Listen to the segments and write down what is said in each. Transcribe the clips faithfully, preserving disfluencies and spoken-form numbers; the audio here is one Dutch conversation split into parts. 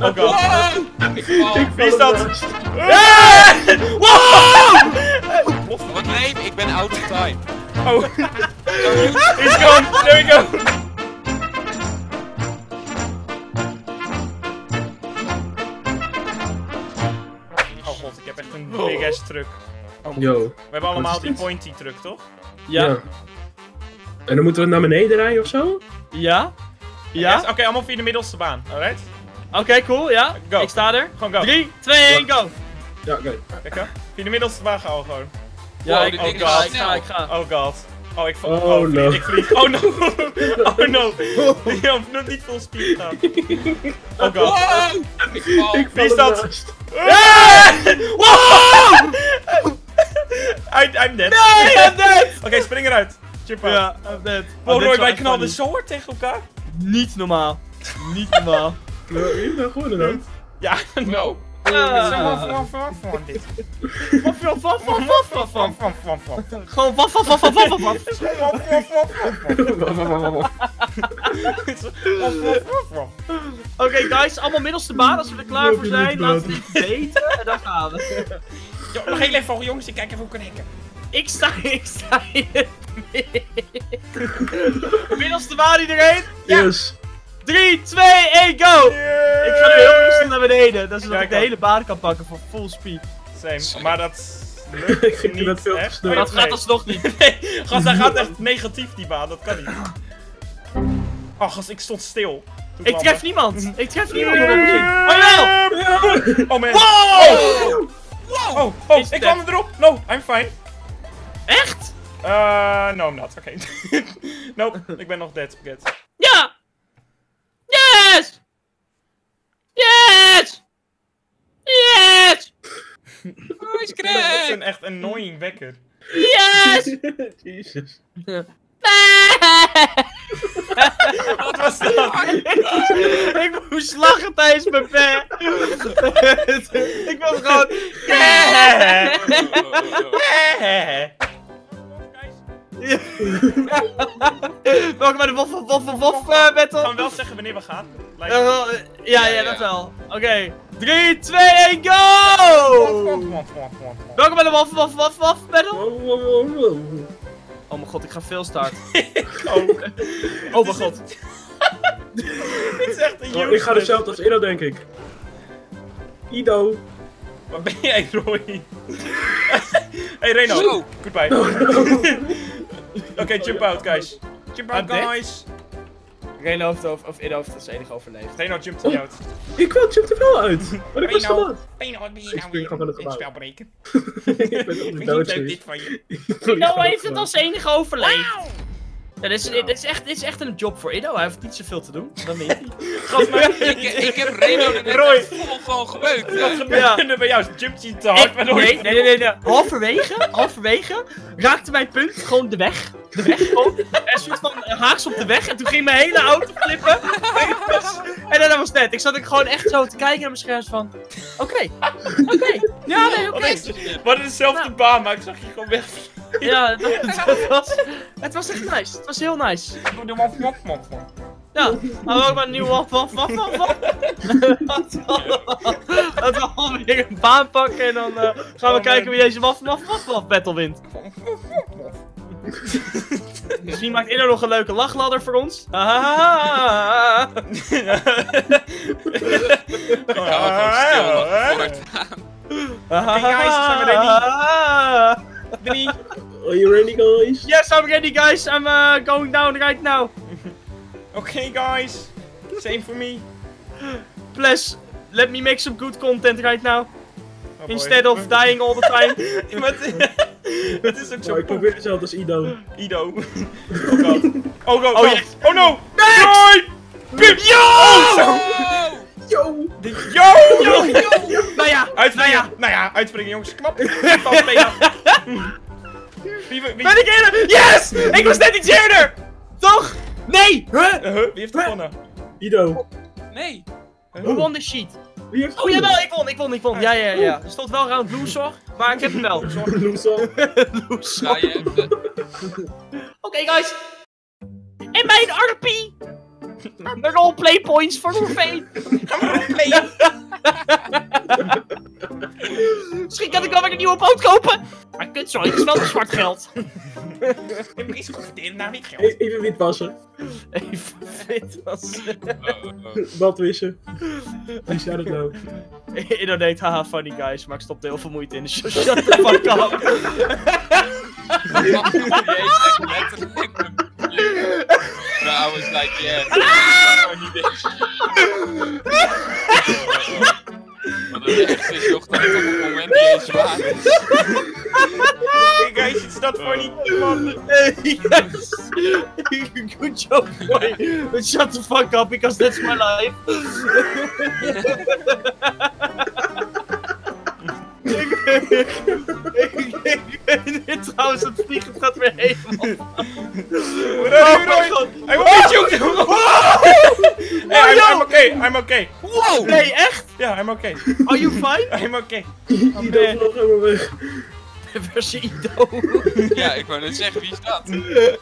Oh god. Wie is dat? Wow! Wat nee, ik ben out of time. Oh. He's gone. There we go. Oh god, ik heb echt een big ass truck. Oh, yo. We hebben allemaal die pointy truck, toch? Ja. Ja. En dan moeten we naar beneden rijden ofzo? Ja. Ja? Yes? Oké, okay, allemaal via de middelste baan, alright? Oké, okay, cool, ja. Go. Ik sta er. Gewoon go. drie, twee, één, go! Ja, oké. Okay. Kijk, hè. Via de middelste baan gaan we gewoon. Ja, wow, ik, oh god. Ik ga, ik ga, ik ga. Oh god. Oh, ik val. Oh, oh no. Ik vlieg. Oh no. Oh no. Ik heb nog niet vol speed gedaan. Oh god. Wow. Ik val. Wie is dat? Wow! I, I'm dead. Nee, I'm dead! Oké, okay, spring eruit. Chip out. Ja, I'm dead. Oh, oh Roy, wij knalden zo hard tegen elkaar. Niet normaal. Niet normaal. Ik ben goed dan. Ja, no. Gewoon oké guys, allemaal middelste baan. Als we er klaar voor zijn, laten we dit weten. En dan gaan we. Nog heel even, jongens. Ik kijk even hoe ik kan hacken. Ik sta hier, ik sta hier. Middelste baan iedereen? Yes. drie, twee, één, go! Yeah. Ik ga nu heel rustig naar beneden, dat is dat ik de hele baan kan pakken voor full speed. Same, maar dat lukt ik vind niet, dat veel te snel. Dat gaat alsnog niet. Nee, gast, hij gaat echt negatief die baan, dat kan niet. Oh gast, ik stond stil. Ik landen. tref niemand, ik tref niemand. Yeah. Oh jawel! Oh man. Wow! Wow. Oh, oh, ik kwam erop. No, I'm fine. Echt? Uh, no I'm not, oké. Okay. Nope, ik ben nog dead, Spaghetti. Ja! Yes! Yes! Yes! Oh, is crack! Dat is een echt annoying wekker. Yes! Jezus. Nee! Wat was dat? Ik moest lachen tijdens mijn pet. Ik was gewoon... Ja. Welkom bij de wof wof wof wof wof uh, battle. Gaan we wel zeggen wanneer we gaan? Uh, uh, ja, ja, dat wel. Oké, okay. drie, twee, één, go! Welkom bij de wof wof wof wof battle. Oh mijn god, ik ga veel start. Oh, oh mijn god. Dit is echt een oh, ik ga hetzelfde als Iddo, denk ik. Iddo. Waar ben jij, Roy? Hey Reno, no. Goodbye. Oké, okay, jump out guys. Jump out I'm guys. Dead. Reno hoofd of, of Iddo hoofd als enige overleefd. Reno jumpt er niet uit. Ik wil jumpt er wel uit. Maar ik was te laat. Reno, wat ben je nou weer in het spel breken? Ik ben op de dood. Iddo heeft het als enige overleefd. Wow. Ja, dit, is, dit, is echt, dit is echt een job voor Iddo, hij heeft niet zoveel te doen, dat weet ik. Maar ik, ik heb Reno er net vol gewoon gebeukt. Wat gebeurde bij jou? Jumpt hij te hard? Nee, nee, nee, nee, nee. Halverwege, halverwege raakte mijn punt gewoon de weg. De weg gewoon. Een soort van haaks op de weg en toen ging mijn hele auto flippen. En dat was net. Ik zat ik gewoon echt zo te kijken naar mijn scherm van... Oké, okay. oké. Okay. Ja, nee, oké. Okay. We hadden dezelfde nou. baan, maar ik zag je gewoon weg. Ja, dat, dat was, het was echt nice. Het was heel nice. Ik doe de waf waf waf waf. Ja, maar ook maar een nieuwe waf waf waf waf waf. Laten we alweer een baan pakken en dan uh, gaan we oh, kijken wie deze waf waf waf waf battle wint. Misschien maakt Iddo nog een leuke lachladder voor ons. Hahaha. Ik hou het gewoon stil. Drie. Are you ready guys? Yes, I'm ready guys. I'm uh, going down right now. Okay guys. Same for me. Plus, let me make some good content right now. Oh, Instead boy. of dying all the time. Het is ook zo. Oh, ik probeer hetzelfde als Iddo. Iddo. Oh god. Oh god. Oh, yes. Oh no. Next! Pip! Yo! Oh, yo! De yo! Yo! Yo! Yo! Nou ja, uitspringen, nou ja, nou ja, uitspringen jongens, knap! Wie, wie? Ben ik eerder? Yes! Ik was net iets eerder! Toch? Nee! Huh? Uh, huh? Wie heeft huh? gewonnen? Iddo. Nee. Huh? Hoe won de sheet? Wie heeft gewonnen? Oh jawel, ik won, ik won, ik won. Ja, ja, ja. ja. Er stond wel round loser, maar ik heb hem wel. Loser. Loser. Oké guys. In mijn R P! Roleplay points voor Roelveen! Come on, play. Misschien kan ik wel weer een nieuwe boot kopen. Maar kutzooi, het is wel zwart geld. Ik is confronteren naar wit geld. Even wit wassen. Even wit wassen. Wat wissen. Wie zou dat nou? Iddo denkt, haha, funny guys, maar ik stop heel veel moeite in de show. Shut the fuck up. But I was like, yeah, I don't know. Maar dat is toch dat op het moment heel zwaar is. Hey guys, it's not funny. Hey guys, good job boy. But shut the fuck up, because that's my life. Ik weet het trouwens, het vliegen gaat weer helemaal. Oh my god. I'm okay, joke. Hey, I'm, I'm okay, I'm okay. Wow. Nee, echt? Ja, yeah, I'm okay. Are you fine? I'm okay. Iddo is nog helemaal weg. Waar is Iddo? Ja, ik wou net zeggen, wie is dat? Iddo.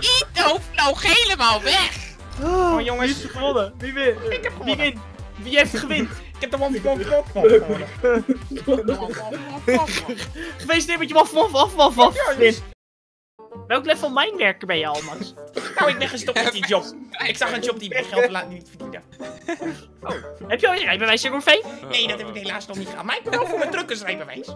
Iddo vloog helemaal weg. Oh, oh jongens. Wie heeft gewonnen? Wie win? Ik heb gewonnen. Wie, wie heeft gewin? Ik heb de man van waf waf. Gefeliciteerd met je waf waf waf waf waf. Welk level mijnwerker ben je al, Max? Nou, ik ben gestopt met die job. Ik zag een job die mijn geld laat niet verdienen. Oh, heb je al je rijbewijs, Jorveen? Nee, dat heb ik helaas nog niet gedaan. Maar ik ben wel voor mijn truckersrijbewijs.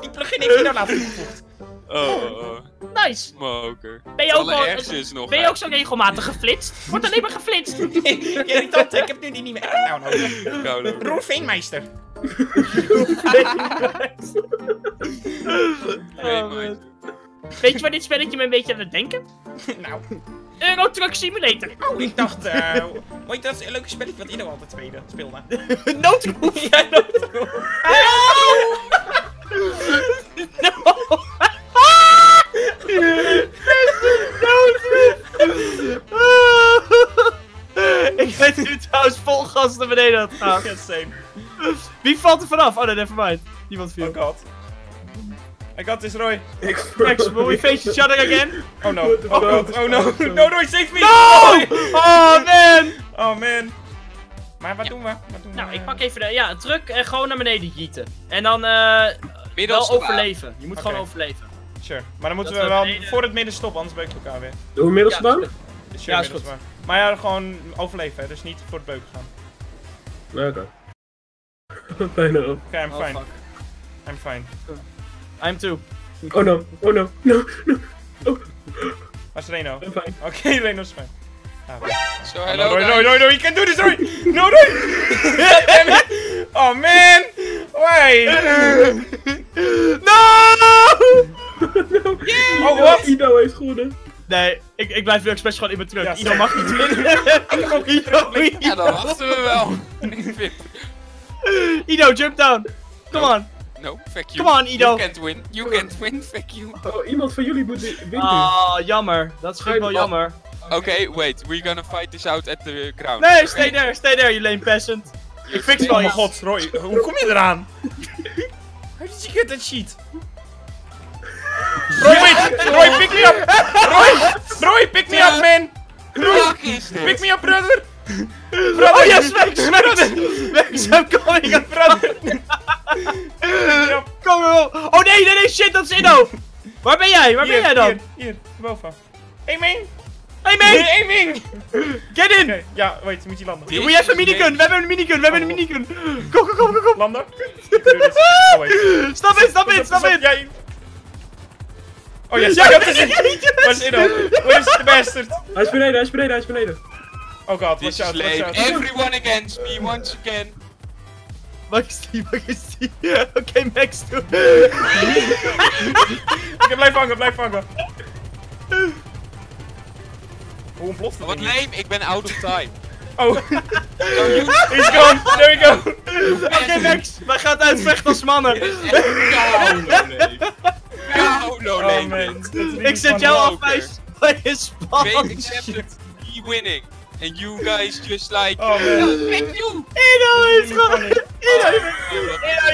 Die plugin heeft je nou laten toegevoegd. Oh, nice. Moker. Ben je ook al, nog ben je ook zo regelmatig geflitst? Wordt alleen maar geflitst. Irritant, ik heb nu die niet meer. Nou, nou, nou. Roel Veenmeister. Veenmeister. Weet je waar dit spelletje me een beetje aan het denken? Nou. Euro Truck Simulator. Oh, ik dacht, uh, mooi, dat is een leuke spelletje wat Iddo altijd tweede speelde. Noodroep. Ja, noodroep. No! Ik weet nu trouwens vol gas naar beneden aan het gaan. Wie valt er vanaf? Oh nee, nevermind. Niemand viel. Oh god. I got this, Roy. Max, will we face each other again? Oh no. Oh no. Oh no. No, Roy, save me! No! Oh man! Oh man. Maar wat doen we? Wat doen we? Nou, ik pak even de ja, druk en gewoon naar beneden gieten. En dan eh... Uh, wel overleven. Je moet okay. gewoon overleven. Sure. Maar dan moeten dat we wel beneden... voor het midden stoppen, anders beuken we elkaar weer. Doen we middelste ja, is goed. Maar ja, gewoon overleven, hè? Dus niet voor het beuken gaan. Nee, oké. Fijn erop. Oké, I'm fine. I'm fine. I'm too. Oh no, oh no, no, no. Oh. Waar is Reno? I'm fine. Oké, okay, Reno is fijn. Ah, so, hello oh, no, no, no, no, no, you can do this, Roy! No, Roy! Oh man! Why? No! No. Yeah, oh, wat? Iddo heeft gewonnen. Nee, ik, ik blijf Lux best gewoon in mijn truck. Ja, Iddo mag niet winnen. Ja, dat wachten we wel. Iddo, jump down. Come no. on. No, fuck you. Come on, Iddo. You can't win. You can't win, fuck you. Oh, iemand van jullie moet winnen. Ah, oh, jammer. Dat is wel man. jammer. Oké, okay, wait. We're gonna fight this out at the ground. Nee, okay? stay there. Stay there, you lame peasant. Ik fix wel je god, Roy. Hoe kom je eraan? How did you get that sheet? Roy, wait! Roy, pick me up! Roy! Roy, pick me up, man! Roy, pick me up, brother! brother. Oh yes, Max! Max, I'm coming up, brother! Kom erop! Oh nee, nee, nee, shit, dat is Iddo! Waar ben jij? Waar hier, ben jij dan? Hier, hier, boven. Hey, man! Hey, man! Hey, Ming! Get in! Okay, ja, wait, moet je landen. Moet je even een minicun, we hebben een minicun, we hebben een minicun! Kom, kom, kom, kom, kom! Landen! Stap in, stap in, stap in! Oh yes, ja, dat is het! Waar is Iddo? Waar is de bastard? Hij is beneden, hij is beneden, hij is beneden. Oh god, watch out, watch out. Everyone against me once again. Max die, Max die. Oké, Max doe. Oké, blijf hangen, blijf hangen. Oh, een plotseling. Wat lame, ik ben out of time. Oh. He's gone, there we go. Oké, Max, wij gaan uitvechten als mannen. No, oh, nee, man. Ik zet jou af bij je span. They accepted me winning. And you guys just like... Oh, man. Iddo is gewoon... Iddo,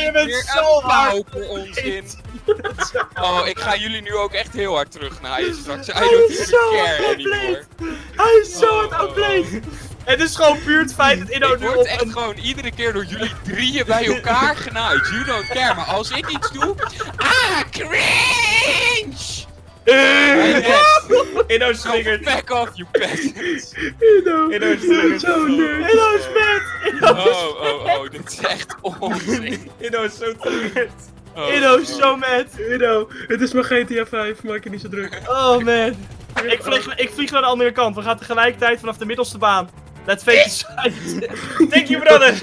je bent zo hard. Oh, ik ga jullie nu ook echt heel hard terug naar je straks. Hij is zo hard outplayed. Hij is zo hard outplayed. Het is gewoon puur het feit dat Iddo nu wordt echt een... gewoon iedere keer door jullie drieën bij elkaar genaaid. You don't care, maar als ik iets doe... Ah, cringe! Uh, Iddo triggert. Back off, you peasants. Iddo is zo leuk. Iddo is vet. Oh, oh, oh, dit is echt onzin. Iddo is zo triggert. Oh, Iddo is oh. zo mad. Iddo, het is mijn G T A vijf, maak je niet zo druk. Oh man. Ik vlieg, ik vlieg naar de andere kant, we gaan tegelijkertijd vanaf de middelste baan. Let's face it side. Thank you brother.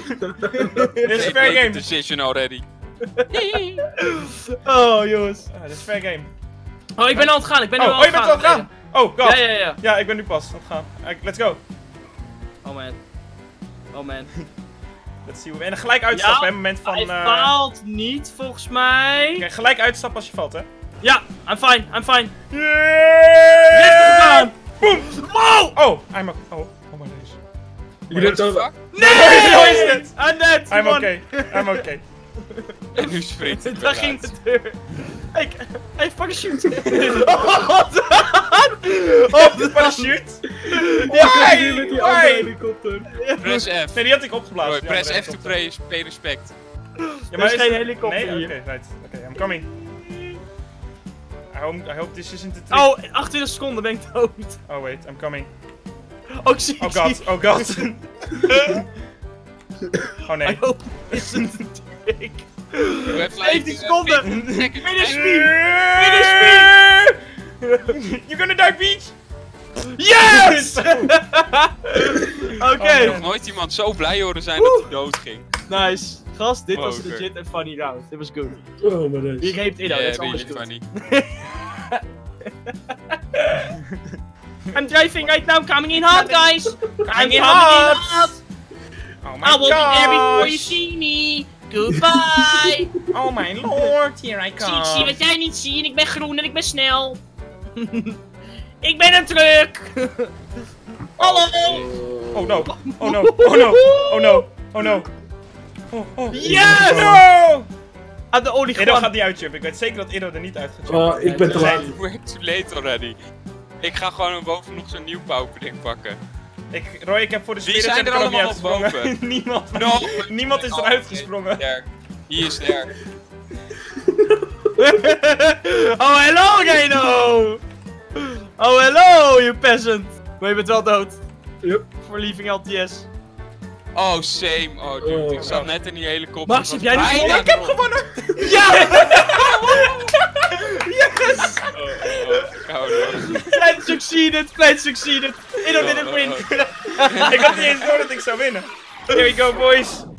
Dit is fair game. Decision already. Oh jongens, dit ah, is fair game. Oh, ik ben al aan het gaan, ik ben nu oh, al aan het gaan. Oh, je bent al aan het gaan? Oh, god. Ja, ja, ja. Ja, ik ben nu pas aan het gaan. Let's go. Oh man. Oh man. Let's see. En gelijk uitstappen, ja, hè, moment van... Hij uh... faalt niet, volgens mij. Oké, gelijk uitstappen als je valt, hè. Ja, I'm fine, I'm fine. Yeah! Richting gedaan! Boom! Wow! Oh, I'm okay. Oh, oh my days. Jullie hebben het over... Nee! Hoe is dit? I'm dead, I'm okay, I'm okay. En nu springt het. Daar ging de deur. Hey, hey, parachute! Oh, wat? Op de parachute? Why? Why? Press F. Nee, die had ik opgeblazen. Oh, press ja, F to pay respect. Ja, maar er is geen helikopter. Nee, oké, okay, right. Oké, okay, I'm coming. I hope, I hope this isn't the trick. Oh, in achtentwintig seconden ben ik dood. Oh, wait, I'm coming. Oh, ik zie, oh god, zie. Oh god. Oh nee. I hope this isn't the trick. vijftien seconden! Finish me! Finish me! You're gonna die, bitch! Yes! Oké! Okay. Oh, nog nooit iemand zo blij horen zijn Woe. dat hij dood ging. Nice. Gast, dit Broker. was legit en funny round. Dit was good. Oh, maar deze. Die geeft Iddo, dat is alles goed. Funny. I'm driving right now, coming in hard, guys! Coming in hard! hard. Oh my I will gosh. be there before you see me! Goodbye! Oh my lord, here I come. Ik zie wat jij niet ziet, ik ben groen en ik ben snel. Ik ben een truck! Hallo! Oh no, oh no, oh no, oh no, oh no. Oh, oh. Yes! No! Aan de olie Iddo gaat niet uitjumpen, ik weet zeker dat Iddo er niet uit gaat jumpen. Oh, ik ben te laat. We're too late already. Ik ga gewoon boven nog zo'n nieuw bouwding pakken. Ik, Roy, ik heb voor de spirit zijn er allemaal op boven. Niemand, no, niemand is eruit gesprongen. Hier is er. Oh, hello, Reno! Oh, hello, you peasant! Maar je bent wel dood. Yep. For leaving L T S. Oh, same. Oh, dude, oh, ik zat oh. net in die helikopter. Max, heb jij niet gewonnen? Ik heb gewonnen! Ja! Yes! Oh, oh, oh. Plan succeeded, plan succeeded. Iddo didn't win. Ik had niet eens door dat ik zou winnen. Here we go, boys.